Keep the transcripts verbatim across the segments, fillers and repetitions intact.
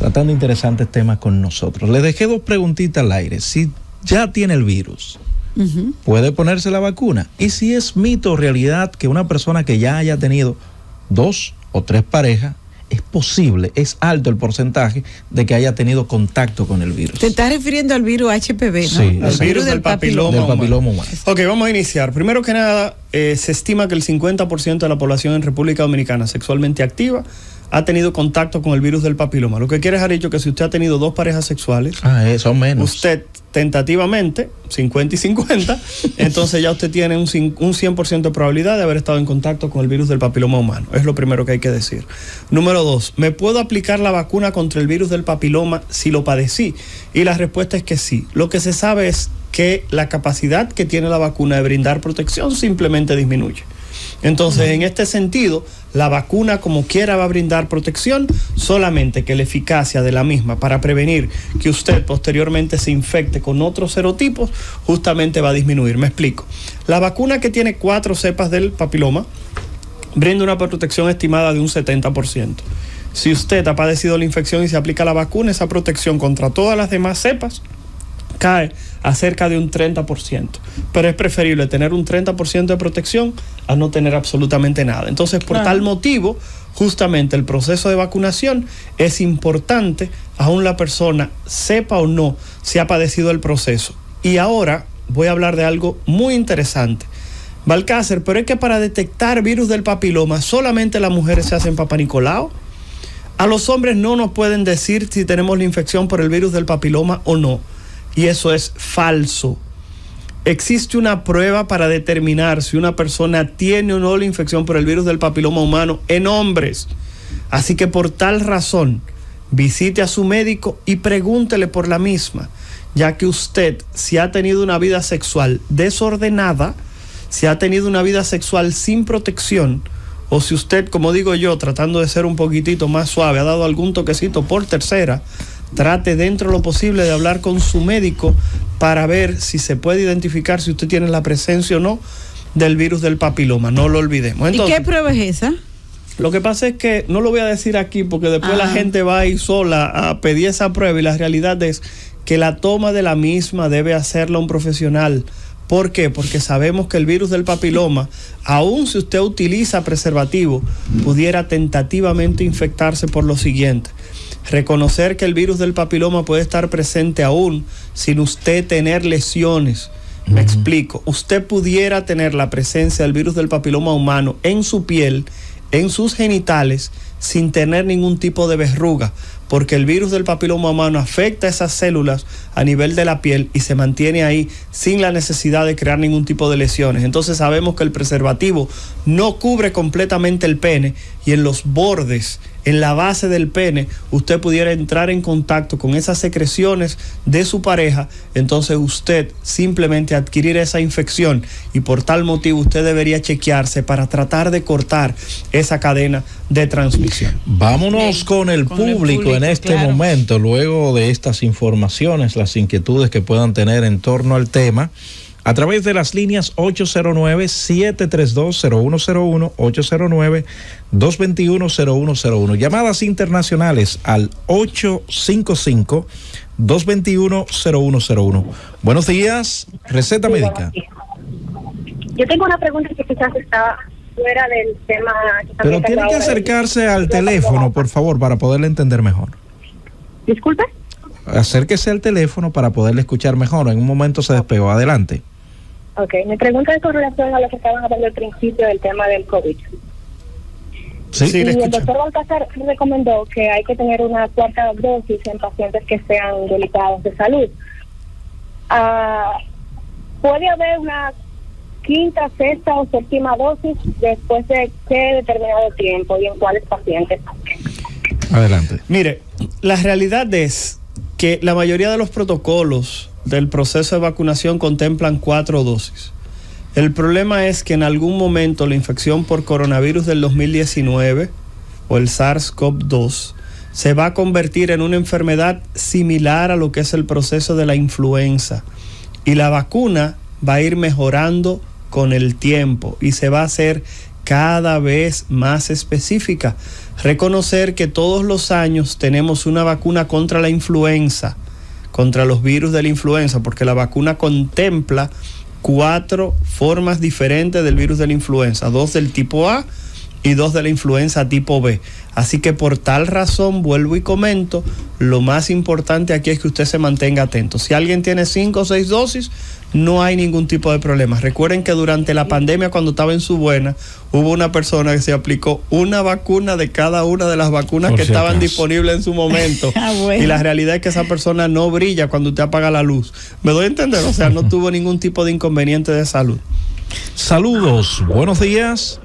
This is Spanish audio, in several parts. tratando interesantes temas con nosotros. Les dejé dos preguntitas al aire. Si ya tiene el virus, uh-huh, ¿puede ponerse la vacuna? Y si es mito o realidad que una persona que ya haya tenido dos o tres parejas, es posible, es alto el porcentaje de que haya tenido contacto con el virus. Te estás refiriendo al virus H P V, ¿no? Sí, el virus, virus del, del papiloma, papiloma, del papiloma humano. humano. Ok, vamos a iniciar. Primero que nada, eh, se estima que el cincuenta por ciento de la población en República Dominicana sexualmente activa ha tenido contacto con el virus del papiloma. Lo que quiere dejar dicho que si usted ha tenido dos parejas sexuales, ah, eso menos. Usted tentativamente, cincuenta y cincuenta, entonces ya usted tiene un, un cien por ciento de probabilidad de haber estado en contacto con el virus del papiloma humano. Es lo primero que hay que decir. Número dos, ¿me puedo aplicar la vacuna contra el virus del papiloma si lo padecí? Y la respuesta es que sí. Lo que se sabe es que la capacidad que tiene la vacuna de brindar protección simplemente disminuye. Entonces, uh-huh, en este sentido, la vacuna como quiera va a brindar protección, solamente que la eficacia de la misma para prevenir que usted posteriormente se infecte con otros serotipos, justamente va a disminuir. Me explico. La vacuna que tiene cuatro cepas del papiloma brinda una protección estimada de un setenta por ciento. Si usted ha padecido la infección y se aplica la vacuna, esa protección contra todas las demás cepas cae a cerca de un treinta por ciento, pero es preferible tener un treinta por ciento de protección a no tener absolutamente nada. Entonces, por claro. tal motivo, justamente el proceso de vacunación es importante, aún la persona sepa o no si ha padecido el proceso. Y ahora voy a hablar de algo muy interesante, Balcácer, pero es que para detectar virus del papiloma solamente las mujeres se hacen papanicolao. A los hombres no nos pueden decir si tenemos la infección por el virus del papiloma o no. Y eso es falso. Existe una prueba para determinar si una persona tiene o no la infección por el virus del papiloma humano en hombres. Así que por tal razón, visite a su médico y pregúntele por la misma, ya que usted, si ha tenido una vida sexual desordenada, si ha tenido una vida sexual sin protección, o si usted, como digo yo, tratando de ser un poquitito más suave, ha dado algún toquecito por tercera, trate dentro de lo posible de hablar con su médico para ver si se puede identificar si usted tiene la presencia o no del virus del papiloma. No lo olvidemos. Entonces, ¿y qué prueba es esa? Lo que pasa es que no lo voy a decir aquí porque después ah. la gente va a ir sola a pedir esa prueba y la realidad es que la toma de la misma debe hacerla un profesional. ¿Por qué? Porque sabemos que el virus del papiloma, aun si usted utiliza preservativo, pudiera tentativamente infectarse por lo siguiente. Reconocer que el virus del papiloma puede estar presente aún sin usted tener lesiones. Me uh-huh. explico. Usted pudiera tener la presencia del virus del papiloma humano en su piel, en sus genitales, sin tener ningún tipo de verruga, porque el virus del papiloma humano afecta esas células a nivel de la piel y se mantiene ahí sin la necesidad de crear ningún tipo de lesiones. Entonces sabemos que el preservativo no cubre completamente el pene y en los bordes, en la base del pene, usted pudiera entrar en contacto con esas secreciones de su pareja, entonces usted simplemente adquirir esa infección y por tal motivo usted debería chequearse para tratar de cortar esa cadena de transmisión. Vámonos con el, con público, el público en este claro. momento, luego de estas informaciones, las inquietudes que puedan tener en torno al tema, a través de las líneas ocho cero nueve, siete tres dos, cero uno cero uno, ocho cero nueve, dos dos uno, cero uno cero uno. Llamadas internacionales al ocho cinco cinco, dos dos uno, cero uno cero uno. Buenos días, receta sí, médica. Yo tengo una pregunta que quizás está fuera del tema. Pero tiene que acercarse al teléfono, por favor, para poderle entender mejor. Disculpe. Acérquese al teléfono para poderle escuchar mejor. En un momento se despegó. Adelante. Ok, mi pregunta es con relación a lo que estaban hablando al principio del tema del COVID. Sí, sí, y el doctor Balcácer recomendó que hay que tener una cuarta dosis en pacientes que sean delicados de salud. Uh, ¿Puede haber una quinta, sexta o séptima dosis después de qué determinado tiempo y en cuáles pacientes? Adelante. Mire, la realidad es que la mayoría de los protocolos del proceso de vacunación contemplan cuatro dosis. El problema es que en algún momento la infección por coronavirus del dos mil diecinueve o el SARS-CoV dos se va a convertir en una enfermedad similar a lo que es el proceso de la influenza y la vacuna va a ir mejorando con el tiempo y se va a hacer cada vez más específica. Reconocer que todos los años tenemos una vacuna contra la influenza, contra los virus de la influenza, porque la vacuna contempla cuatro formas diferentes del virus de la influenza, dos del tipo A y dos de la influenza tipo B. Así que por tal razón, vuelvo y comento, lo más importante aquí es que usted se mantenga atento. Si alguien tiene cinco o seis dosis, no hay ningún tipo de problema. Recuerden que durante la pandemia, cuando estaba en su buena, hubo una persona que se aplicó una vacuna de cada una de las vacunas que estaban disponibles en su momento. Ah, bueno. Y la realidad es que esa persona no brilla cuando usted apaga la luz. ¿Me doy a entender? O sea, no tuvo ningún tipo de inconveniente de salud. Saludos, buenos días.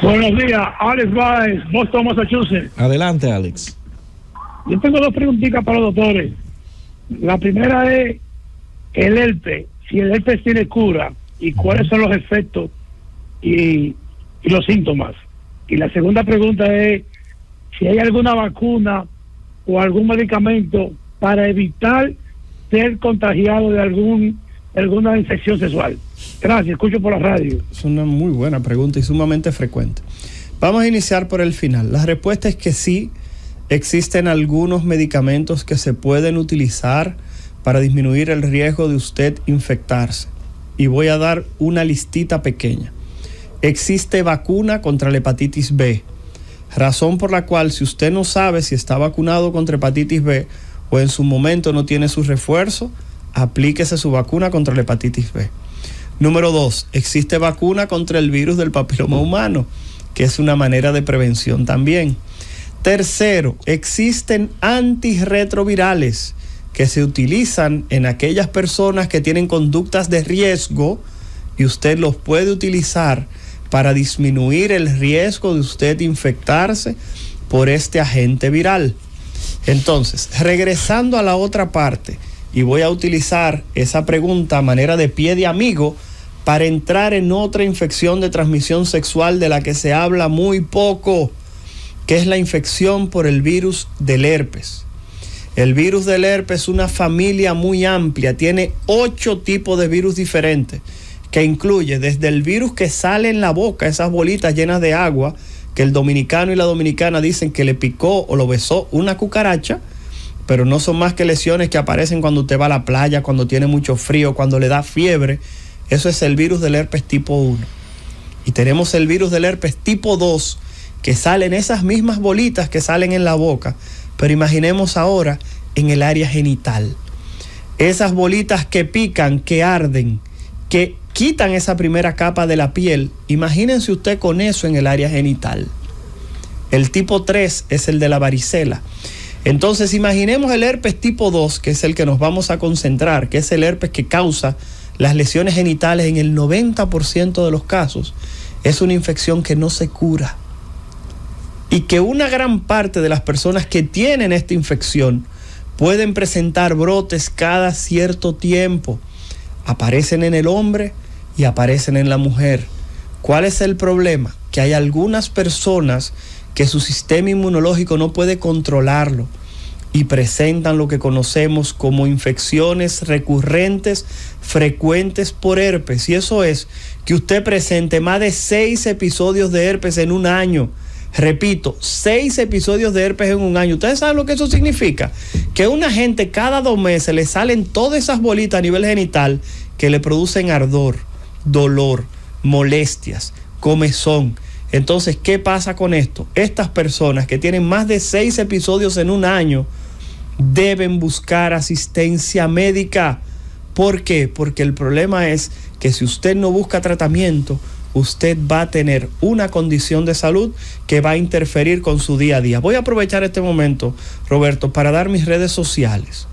Buenos días, Alex Báez, Boston, Massachusetts. Adelante, Alex. Yo tengo dos preguntitas para los doctores. La primera es el herpes, si el herpes tiene cura y cuáles son los efectos y, y los síntomas. Y la segunda pregunta es si hay alguna vacuna o algún medicamento para evitar ser contagiado de algún alguna infección sexual. Gracias, escucho por la radio. Es una muy buena pregunta y sumamente frecuente. Vamos a iniciar por el final. La respuesta es que sí, existen algunos medicamentos que se pueden utilizar para disminuir el riesgo de usted infectarse. Y voy a dar una listita pequeña. Existe vacuna contra la hepatitis B, razón por la cual, si usted no sabe si está vacunado contra hepatitis B o en su momento no tiene su refuerzo, aplíquese su vacuna contra la hepatitis B. Número dos, existe vacuna contra el virus del papiloma humano, que es una manera de prevención también. Tercero, existen antirretrovirales que se utilizan en aquellas personas que tienen conductas de riesgo, y usted los puede utilizar para disminuir el riesgo de usted infectarse por este agente viral. Entonces, regresando a la otra parte, y voy a utilizar esa pregunta a manera de pie de amigo para entrar en otra infección de transmisión sexual de la que se habla muy poco, que es la infección por el virus del herpes. El virus del herpes es una familia muy amplia, tiene ocho tipos de virus diferentes, que incluye desde el virus que sale en la boca, esas bolitas llenas de agua, que el dominicano y la dominicana dicen que le picó o lo besó una cucaracha, pero no son más que lesiones que aparecen cuando usted va a la playa, cuando tiene mucho frío, cuando le da fiebre. Eso es el virus del herpes tipo uno. Y tenemos el virus del herpes tipo dos, que salen esas mismas bolitas que salen en la boca, pero imaginemos ahora en el área genital. Esas bolitas que pican, que arden, que quitan esa primera capa de la piel, imagínense usted con eso en el área genital. El tipo tres es el de la varicela. Entonces, imaginemos el herpes tipo dos, que es el que nos vamos a concentrar, que es el herpes que causa las lesiones genitales en el noventa por ciento de los casos. Es una infección que no se cura. Y que una gran parte de las personas que tienen esta infección pueden presentar brotes cada cierto tiempo. Aparecen en el hombre y aparecen en la mujer. ¿Cuál es el problema? Que hay algunas personas que su sistema inmunológico no puede controlarlo y presentan lo que conocemos como infecciones recurrentes frecuentes por herpes. Y eso es que usted presente más de seis episodios de herpes en un año. Repito, seis episodios de herpes en un año. ¿Ustedes saben lo que eso significa? Que a una gente cada dos meses le salen todas esas bolitas a nivel genital que le producen ardor, dolor, molestias, comezón. Entonces, ¿qué pasa con esto? Estas personas que tienen más de seis episodios en un año deben buscar asistencia médica. ¿Por qué? Porque el problema es que si usted no busca tratamiento, usted va a tener una condición de salud que va a interferir con su día a día. Voy a aprovechar este momento, Roberto, para dar mis redes sociales.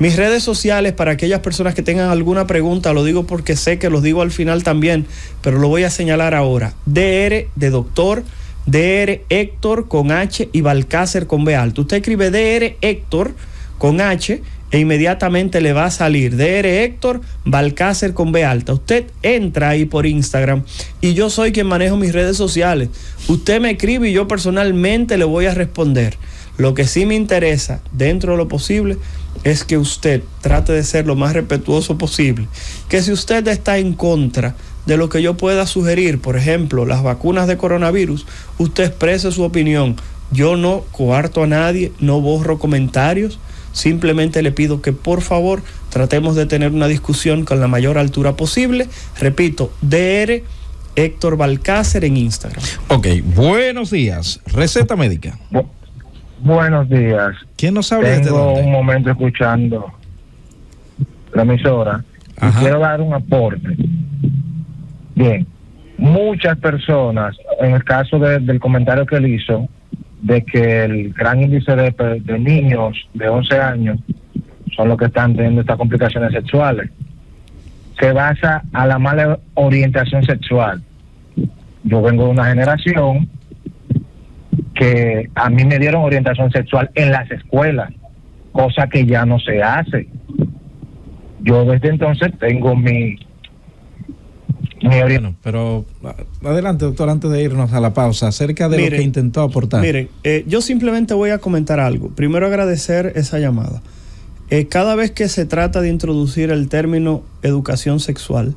Mis redes sociales, para aquellas personas que tengan alguna pregunta, lo digo porque sé que los digo al final también, pero lo voy a señalar ahora. D R de doctor, D R Héctor con H y Balcácer con B alto. Usted escribe D R Héctor con H e inmediatamente le va a salir D R Héctor Balcácer con B alta. Usted entra ahí por Instagram y yo soy quien manejo mis redes sociales. Usted me escribe y yo personalmente le voy a responder. Lo que sí me interesa, dentro de lo posible, es que usted trate de ser lo más respetuoso posible. Que si usted está en contra de lo que yo pueda sugerir, por ejemplo, las vacunas de coronavirus, usted exprese su opinión. Yo no coarto a nadie, no borro comentarios, simplemente le pido que por favor tratemos de tener una discusión con la mayor altura posible. Repito, D R Héctor Balcácer en Instagram. Ok, buenos días. Receta médica. Bu- buenos días. ¿Quién nos habla? Tengo desde un momento escuchando la emisora. Ajá. Y quiero dar un aporte. Bien, muchas personas, en el caso de, del comentario que él hizo, de que el gran índice de, de niños de once años son los que están teniendo estas complicaciones sexuales, se basa a la mala orientación sexual. Yo vengo de una generación que a mí me dieron orientación sexual en las escuelas, cosa que ya no se hace. Yo desde entonces tengo mi... Bueno, pero adelante, doctor, antes de irnos a la pausa, acerca de miren, lo que intentó aportar. Miren, eh, yo simplemente voy a comentar algo. Primero, agradecer esa llamada. Eh, cada vez que se trata de introducir el término educación sexual,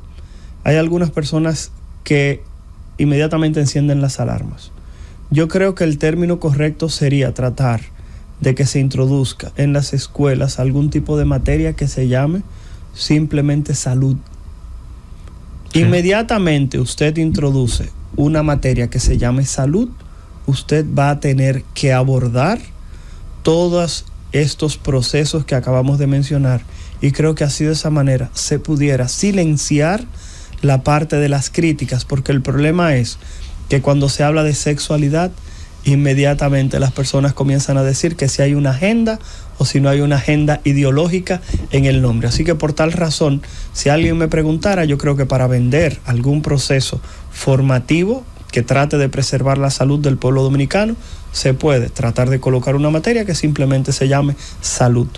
hay algunas personas que inmediatamente encienden las alarmas. Yo creo que el término correcto sería tratar de que se introduzca en las escuelas algún tipo de materia que se llame simplemente salud. Inmediatamente usted introduce una materia que se llame salud, usted va a tener que abordar todos estos procesos que acabamos de mencionar, y creo que así, de esa manera, se pudiera silenciar la parte de las críticas, porque el problema es que cuando se habla de sexualidad, inmediatamente las personas comienzan a decir que si hay una agenda o si no hay una agenda ideológica en el nombre. Así que por tal razón, si alguien me preguntara, yo creo que para vender algún proceso formativo que trate de preservar la salud del pueblo dominicano, se puede tratar de colocar una materia que simplemente se llame salud.